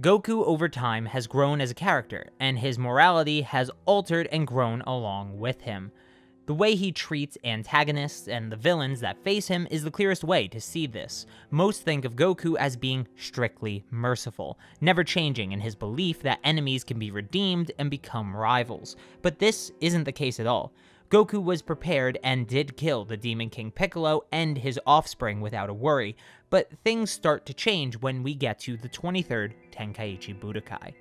Goku over time has grown as a character, and his morality has altered and grown along with him. The way he treats antagonists and the villains that face him is the clearest way to see this. Most think of Goku as being strictly merciful, never changing in his belief that enemies can be redeemed and become rivals, but this isn't the case at all. Goku was prepared and did kill the Demon King Piccolo and his offspring without a worry, but things start to change when we get to the 23rd Tenkaichi Budokai.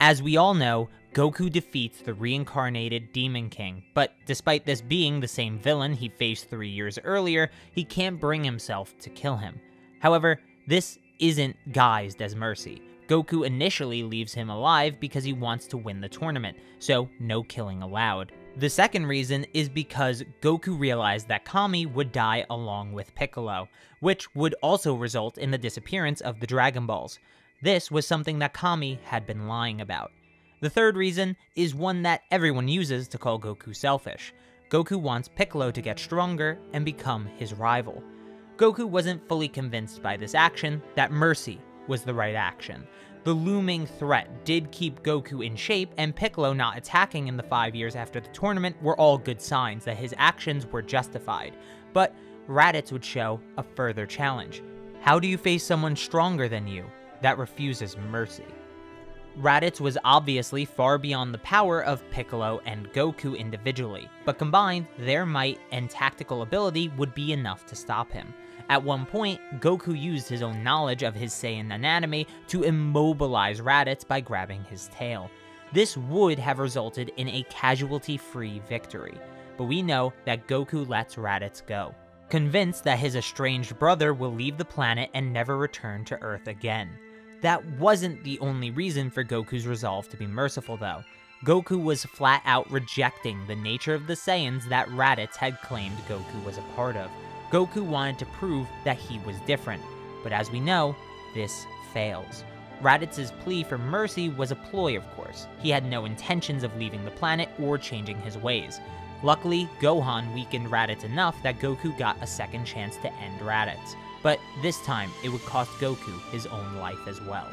As we all know, Goku defeats the reincarnated Demon King, but despite this being the same villain he faced 3 years earlier, he can't bring himself to kill him. However, this isn't guised as mercy. Goku initially leaves him alive because he wants to win the tournament, so no killing allowed. The second reason is because Goku realized that Kami would die along with Piccolo, which would also result in the disappearance of the Dragon Balls. This was something that Kami had been lying about. The third reason is one that everyone uses to call Goku selfish. Goku wants Piccolo to get stronger and become his rival. Goku wasn't fully convinced by this action that mercy was the right action. The looming threat did keep Goku in shape, and Piccolo not attacking in the 5 years after the tournament were all good signs that his actions were justified, but Raditz would show a further challenge. How do you face someone stronger than you that refuses mercy? Raditz was obviously far beyond the power of Piccolo and Goku individually, but combined, their might and tactical ability would be enough to stop him. At one point, Goku used his own knowledge of his Saiyan anatomy to immobilize Raditz by grabbing his tail. This would have resulted in a casualty-free victory, but we know that Goku lets Raditz go, convinced that his estranged brother will leave the planet and never return to Earth again. That wasn't the only reason for Goku's resolve to be merciful, though. Goku was flat out rejecting the nature of the Saiyans that Raditz had claimed Goku was a part of. Goku wanted to prove that he was different, but as we know, this fails. Raditz's plea for mercy was a ploy, of course. He had no intentions of leaving the planet or changing his ways. Luckily, Gohan weakened Raditz enough that Goku got a second chance to end Raditz, but this time it would cost Goku his own life as well.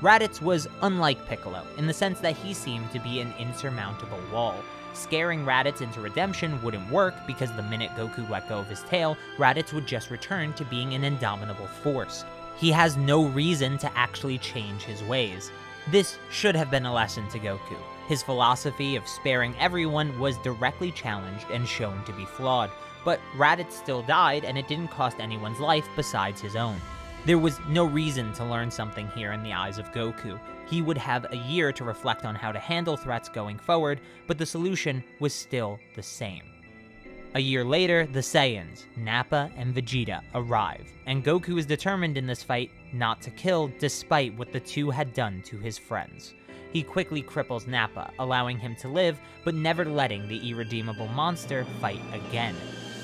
Raditz was unlike Piccolo in the sense that he seemed to be an insurmountable wall. Scaring Raditz into redemption wouldn't work because the minute Goku let go of his tail, Raditz would just return to being an indomitable force. He has no reason to actually change his ways. This should have been a lesson to Goku. His philosophy of sparing everyone was directly challenged and shown to be flawed, but Raditz still died and it didn't cost anyone's life besides his own. There was no reason to learn something here in the eyes of Goku. He would have a year to reflect on how to handle threats going forward, but the solution was still the same. A year later, the Saiyans, Nappa and Vegeta, arrive, and Goku is determined in this fight not to kill despite what the two had done to his friends. He quickly cripples Nappa, allowing him to live, but never letting the irredeemable monster fight again.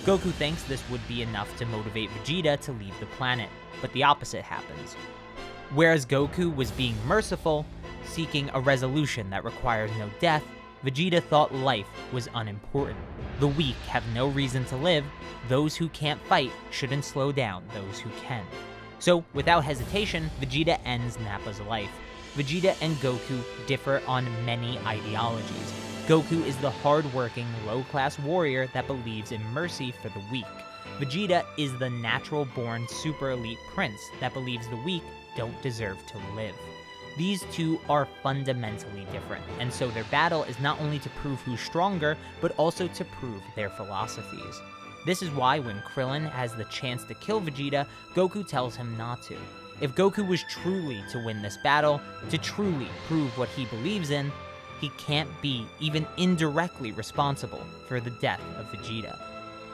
Goku thinks this would be enough to motivate Vegeta to leave the planet, but the opposite happens. Whereas Goku was being merciful, seeking a resolution that requires no death, Vegeta thought life was unimportant. The weak have no reason to live, those who can't fight shouldn't slow down those who can. So, without hesitation, Vegeta ends Nappa's life. Vegeta and Goku differ on many ideologies. Goku is the hard-working, low-class warrior that believes in mercy for the weak. Vegeta is the natural-born super elite prince that believes the weak don't deserve to live. These two are fundamentally different, and so their battle is not only to prove who's stronger, but also to prove their philosophies. This is why when Krillin has the chance to kill Vegeta, Goku tells him not to. If Goku was truly to win this battle, to truly prove what he believes in, he can't be even indirectly responsible for the death of Vegeta.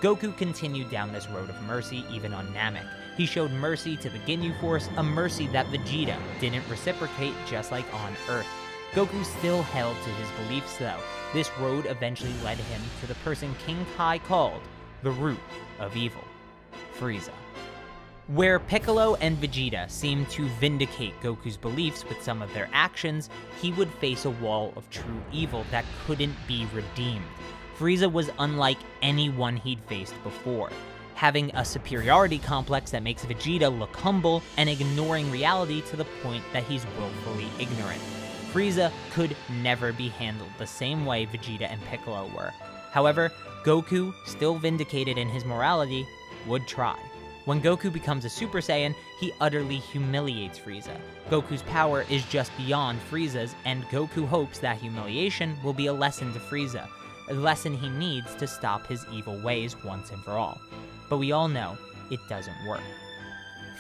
Goku continued down this road of mercy even on Namek. He showed mercy to the Ginyu Force, a mercy that Vegeta didn't reciprocate just like on Earth. Goku still held to his beliefs though. This road eventually led him to the person King Kai called the root of evil, Frieza. Where Piccolo and Vegeta seemed to vindicate Goku's beliefs with some of their actions, he would face a wall of true evil that couldn't be redeemed. Frieza was unlike anyone he'd faced before. having a superiority complex that makes Vegeta look humble, and ignoring reality to the point that he's willfully ignorant. Frieza could never be handled the same way Vegeta and Piccolo were. However, Goku, still vindicated in his morality, would try. When Goku becomes a Super Saiyan, he utterly humiliates Frieza. Goku's power is just beyond Frieza's, and Goku hopes that humiliation will be a lesson to Frieza, a lesson he needs to stop his evil ways once and for all. But we all know it doesn't work.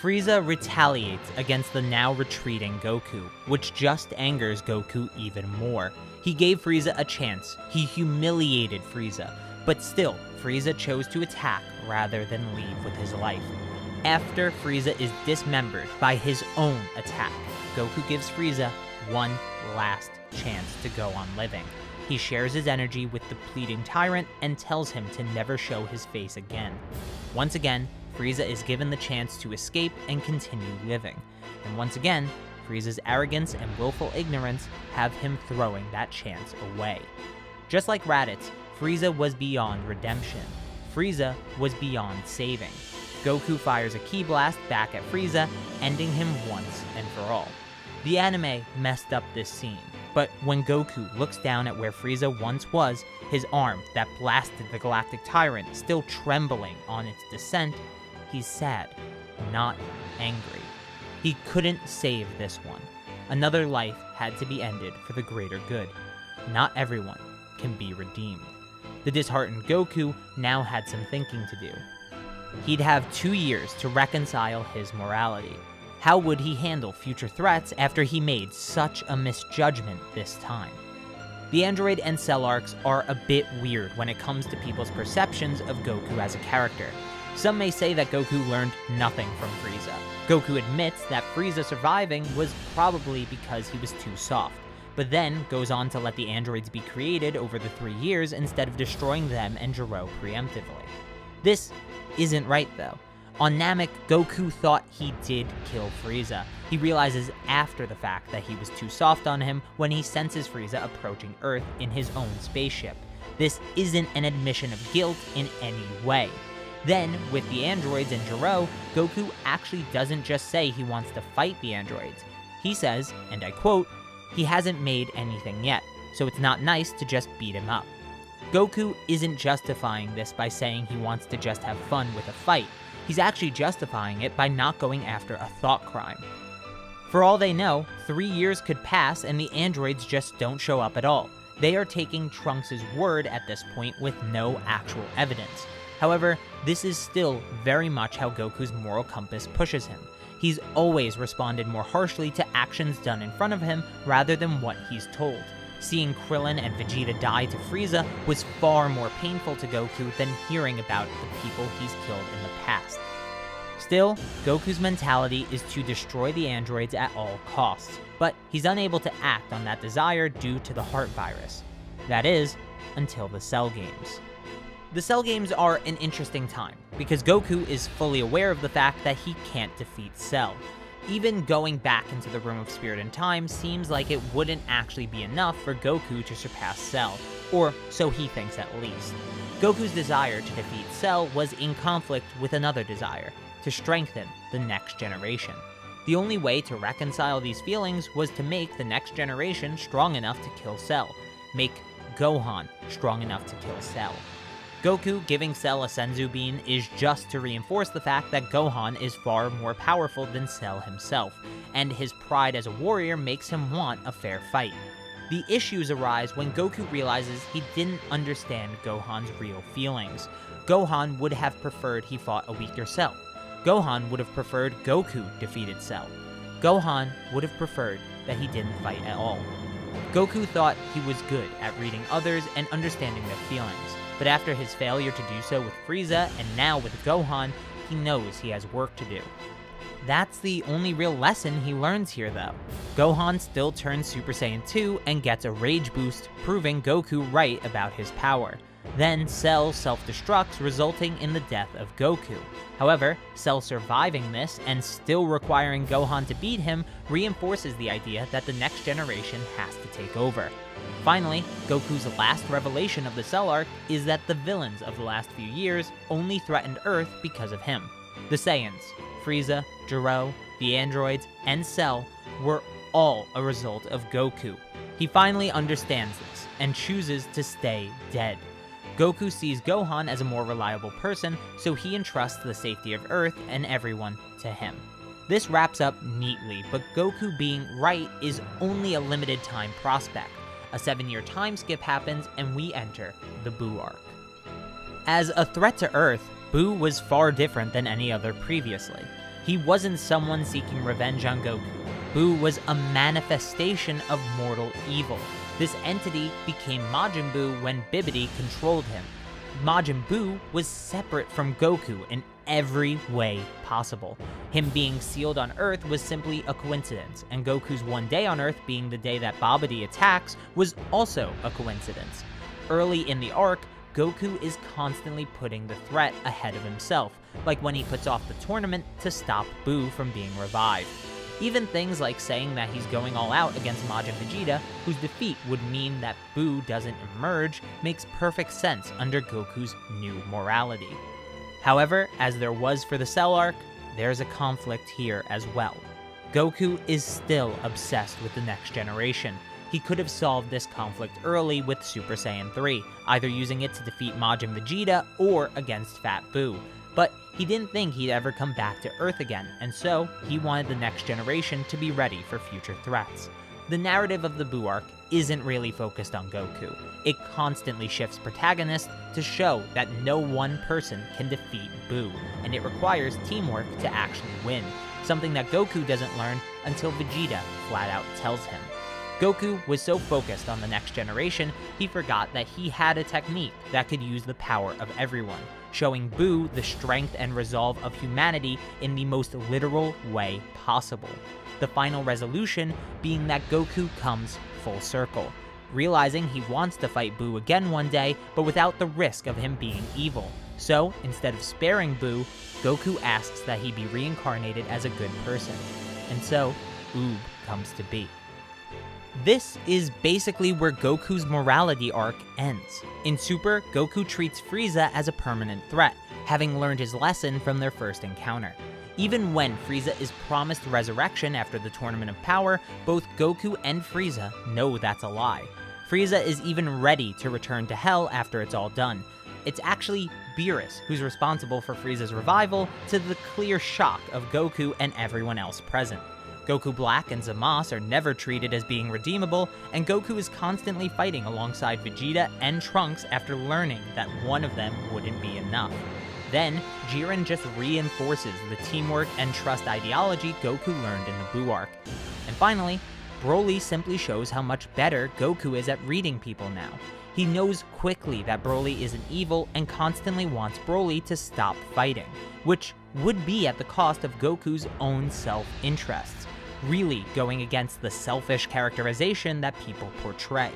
Frieza retaliates against the now retreating Goku, which just angers Goku even more. He gave Frieza a chance, he humiliated Frieza, but still, Frieza chose to attack rather than leave with his life. After Frieza is dismembered by his own attack, Goku gives Frieza one last chance to go on living. He shares his energy with the pleading tyrant and tells him to never show his face again. Once again, Frieza is given the chance to escape and continue living. And once again, Frieza's arrogance and willful ignorance have him throwing that chance away. Just like Raditz, Frieza was beyond redemption. Frieza was beyond saving. Goku fires a ki blast back at Frieza, ending him once and for all. The anime messed up this scene, but when Goku looks down at where Frieza once was, his arm that blasted the Galactic Tyrant still trembling on its descent, he's sad, not angry. He couldn't save this one. Another life had to be ended for the greater good. Not everyone can be redeemed. The disheartened Goku now had some thinking to do. He'd have 2 years to reconcile his morality. How would he handle future threats after he made such a misjudgment this time? The Android and Cell arcs are a bit weird when it comes to people's perceptions of Goku as a character. Some may say that Goku learned nothing from Frieza. Goku admits that Frieza surviving was probably because he was too soft, but then goes on to let the androids be created over the 3 years instead of destroying them and Gero preemptively. This isn't right though. On Namek, Goku thought he did kill Frieza. He realizes after the fact that he was too soft on him when he senses Frieza approaching Earth in his own spaceship. This isn't an admission of guilt in any way. Then, with the androids and Gero, Goku actually doesn't just say he wants to fight the androids. He says, and I quote, "He hasn't made anything yet, so it's not nice to just beat him up." Goku isn't justifying this by saying he wants to just have fun with a fight. He's actually justifying it by not going after a thought crime. For all they know, 3 years could pass and the androids just don't show up at all. They are taking Trunks' word at this point with no actual evidence. However, this is still very much how Goku's moral compass pushes him. He's always responded more harshly to actions done in front of him rather than what he's told. Seeing Krillin and Vegeta die to Frieza was far more painful to Goku than hearing about the people he's killed in the past. Still, Goku's mentality is to destroy the androids at all costs, but he's unable to act on that desire due to the heart virus. That is, until the Cell Games. The Cell Games are an interesting time, because Goku is fully aware of the fact that he can't defeat Cell. Even going back into the Room of Spirit and Time seems like it wouldn't actually be enough for Goku to surpass Cell, or so he thinks at least. Goku's desire to defeat Cell was in conflict with another desire, to strengthen the next generation. The only way to reconcile these feelings was to make the next generation strong enough to kill Cell, make Gohan strong enough to kill Cell. Goku giving Cell a Senzu bean is just to reinforce the fact that Gohan is far more powerful than Cell himself, and his pride as a warrior makes him want a fair fight. The issues arise when Goku realizes he didn't understand Gohan's real feelings. Gohan would have preferred he fought a weaker Cell. Gohan would have preferred Goku defeated Cell. Gohan would have preferred that he didn't fight at all. Goku thought he was good at reading others and understanding their feelings. But after his failure to do so with Frieza, and now with Gohan, he knows he has work to do. That's the only real lesson he learns here though. Gohan still turns Super Saiyan 2 and gets a rage boost, proving Goku right about his power. Then Cell self-destructs, resulting in the death of Goku. However, Cell surviving this and still requiring Gohan to beat him reinforces the idea that the next generation has to take over. Finally, Goku's last revelation of the Cell arc is that the villains of the last few years only threatened Earth because of him. The Saiyans, Frieza, Gero, the androids, and Cell were all a result of Goku. He finally understands this and chooses to stay dead. Goku sees Gohan as a more reliable person, so he entrusts the safety of Earth and everyone to him. This wraps up neatly, but Goku being right is only a limited time prospect. A 7-year time skip happens and we enter the Buu arc. As a threat to Earth, Buu was far different than any other previously. He wasn't someone seeking revenge on Goku. Buu was a manifestation of mortal evil. This entity became Majin Buu when Babidi controlled him. Majin Buu was separate from Goku in every way possible. Him being sealed on Earth was simply a coincidence, and Goku's one day on Earth being the day that Babidi attacks was also a coincidence. Early in the arc, Goku is constantly putting the threat ahead of himself, like when he puts off the tournament to stop Buu from being revived. Even things like saying that he's going all out against Majin Vegeta, whose defeat would mean that Buu doesn't emerge, makes perfect sense under Goku's new morality. However, as there was for the Cell arc, there's a conflict here as well. Goku is still obsessed with the next generation. He could have solved this conflict early with Super Saiyan 3, either using it to defeat Majin Vegeta or against Fat Buu. But he didn't think he'd ever come back to Earth again, and so he wanted the next generation to be ready for future threats. The narrative of the Buu arc isn't really focused on Goku. It constantly shifts protagonists to show that no one person can defeat Buu, and it requires teamwork to actually win, something that Goku doesn't learn until Vegeta flat out tells him. Goku was so focused on the next generation, he forgot that he had a technique that could use the power of everyone, showing Buu the strength and resolve of humanity in the most literal way possible. The final resolution being that Goku comes full circle, realizing he wants to fight Buu again one day, but without the risk of him being evil. So, instead of sparing Buu, Goku asks that he be reincarnated as a good person. And so, Uub comes to be. This is basically where Goku's morality arc ends. In Super, Goku treats Frieza as a permanent threat, having learned his lesson from their first encounter. Even when Frieza is promised resurrection after the Tournament of Power, both Goku and Frieza know that's a lie. Frieza is even ready to return to Hell after it's all done. It's actually Beerus who's responsible for Frieza's revival, to the clear shock of Goku and everyone else present. Goku Black and Zamasu are never treated as being redeemable, and Goku is constantly fighting alongside Vegeta and Trunks after learning that one of them wouldn't be enough. Then, Jiren just reinforces the teamwork and trust ideology Goku learned in the Buu arc. And finally, Broly simply shows how much better Goku is at reading people now. He knows quickly that Broly isn't evil and constantly wants Broly to stop fighting, which would be at the cost of Goku's own self-interests, really going against the selfish characterization that people portray.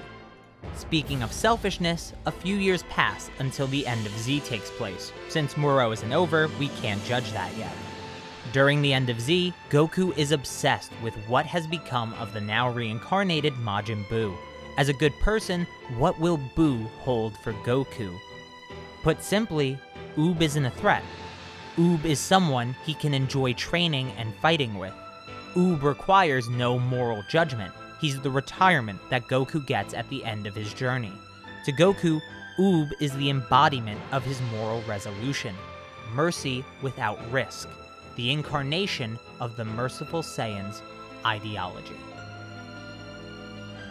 Speaking of selfishness, a few years pass until the end of Z takes place. Since Muro isn't over, we can't judge that yet. During the end of Z, Goku is obsessed with what has become of the now reincarnated Majin Buu. As a good person, what will Buu hold for Goku? Put simply, Uub isn't a threat. Uub is someone he can enjoy training and fighting with. Uub requires no moral judgment. He's the retirement that Goku gets at the end of his journey. To Goku, Uub is the embodiment of his moral resolution. Mercy without risk. The incarnation of the merciful Saiyan's ideology.